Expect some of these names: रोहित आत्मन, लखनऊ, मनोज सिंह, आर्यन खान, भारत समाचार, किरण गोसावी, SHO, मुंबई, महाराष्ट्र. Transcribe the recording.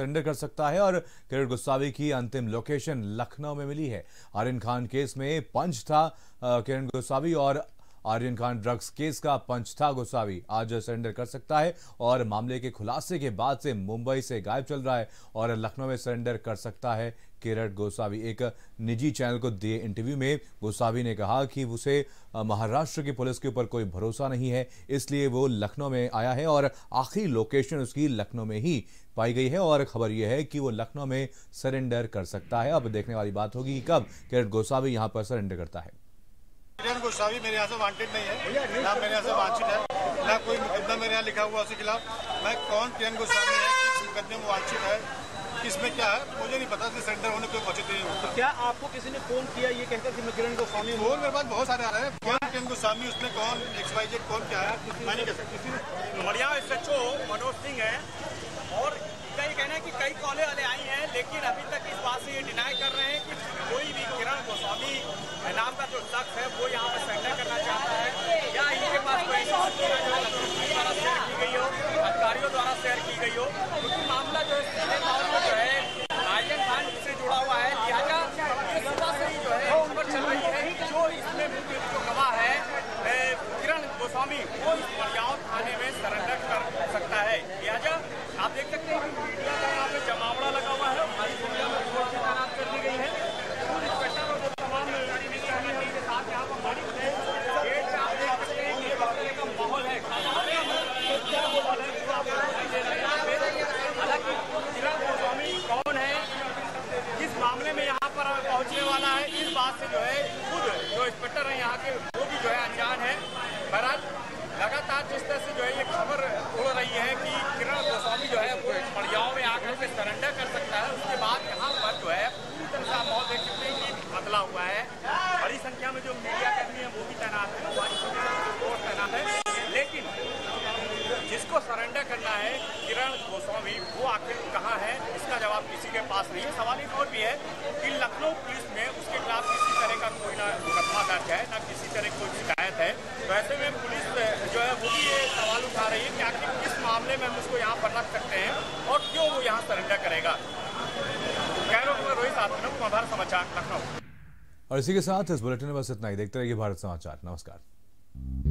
Surrender कर सकता है और किरण गोसावी की अंतिम लोकेशन लखनऊ में मिली है। आर्यन खान केस में पंच था किरण गोसावी और आर्यन खान ड्रग्स केस का पंच था गोसावी। आज सरेंडर कर सकता है और मामले के खुलासे के बाद से मुंबई से गायब चल रहा है और लखनऊ में सरेंडर कर सकता है किरण गोसावी। एक निजी चैनल को दिए इंटरव्यू में गोसावी ने कहा कि उसे महाराष्ट्र की पुलिस के ऊपर कोई भरोसा नहीं है, इसलिए वो लखनऊ में आया है और आखिरी लोकेशन उसकी लखनऊ में ही पाई गई है और खबर यह है कि वो लखनऊ में सरेंडर कर सकता है। अब देखने वाली बात होगी कि कब किरण गोसावी यहाँ पर सरेंडर करता है। किरण गोसावी मेरे यहाँ से वांटेड नहीं है, ना मेरे यहाँ से वांछित है, ना कोई मुकदमा मेरे यहाँ लिखा हुआ उसके खिलाफ। मैं कौन किरण गोसावी है, किस मुकदमे में वांछित है, किसमें क्या है, मुझे नहीं पता। सरेंडर होने पे पहुंचे नहीं होता। क्या आपको किसी ने फोन किया ये कहकर कि मैं किरण गोसावी हूँ? मेरे पास बहुत सारे आ रहे हैं कौन किरण गोसावी, उसमें कौन XYZ, कौन क्या है, मैं नहीं कह सकता। बढ़िया SHO मनोज सिंह है और कई कहना है कि कई कॉलेज वाले आई हैं, लेकिन अभी तक इस बात से ये डिनाई कर रहे हैं कि कोई भी किरण गोसावी नाम का जो शख्स है वो यहाँ पर सरेंडर करना चाहता है या इनके पास कोई द्वारा शेयर की गई हो, अधिकारियों द्वारा शेयर की गई हो। क्योंकि मामला जो है आर्यन खान से जुड़ा हुआ है, लिहाजा से ही जो है खबर चल रही है कि जो इसमें मुख्य जो गवाह है किरण गोसावी, वो इस मड़गांव थाने में सरेंडर कर सकता है। लिहाजा आप देख सकते हैं मीडिया का यहाँ पे जमावड़ा लगा हुआ है, हमारी मीडिया में फोर्स की तैनात कर दी गई है। जो है खुद जो इंस्पेक्टर है यहाँ के वो भी जो है अनजान है। बहरहाल लगातार जिस तरह से जो है ये खबर उड़ रही है कि किरण गोसावी जो है वो मड़ियाओं में आकर के सरेंडर कर सकता है, उसके बाद यहाँ पर जो है पूरी तरह से माहौल देख सकते हैं कि बदला हुआ है। बड़ी संख्या में जो मीडियाकर्मी है वो भी तैनात है, हमारी संख्या तैनात है, लेकिन जिसको सरेंडर करना है किरण गोसावी, वो आखिर कहाँ है, इसका जवाब किसी के पास नहीं है। सवाल एक और भी है कि लखनऊ पुलिस में उसके खिलाफ किसी तरह का कोई ना मुकदमा दर्ज है, ना किसी तरह की कोई शिकायत है। तो ऐसे में पुलिस जो है वो भी ये सवाल उठा रही है कि आखिर किस मामले में हम उसको यहाँ पर रख सकते हैं और क्यों वो यहाँ सरेंडर करेगा। रोहित आत्मन, भारत समाचार, लखनऊ। और इसी के साथ इस बुलेटिन में बस इतना ही। देखते रहिए भारत समाचार। नमस्कार।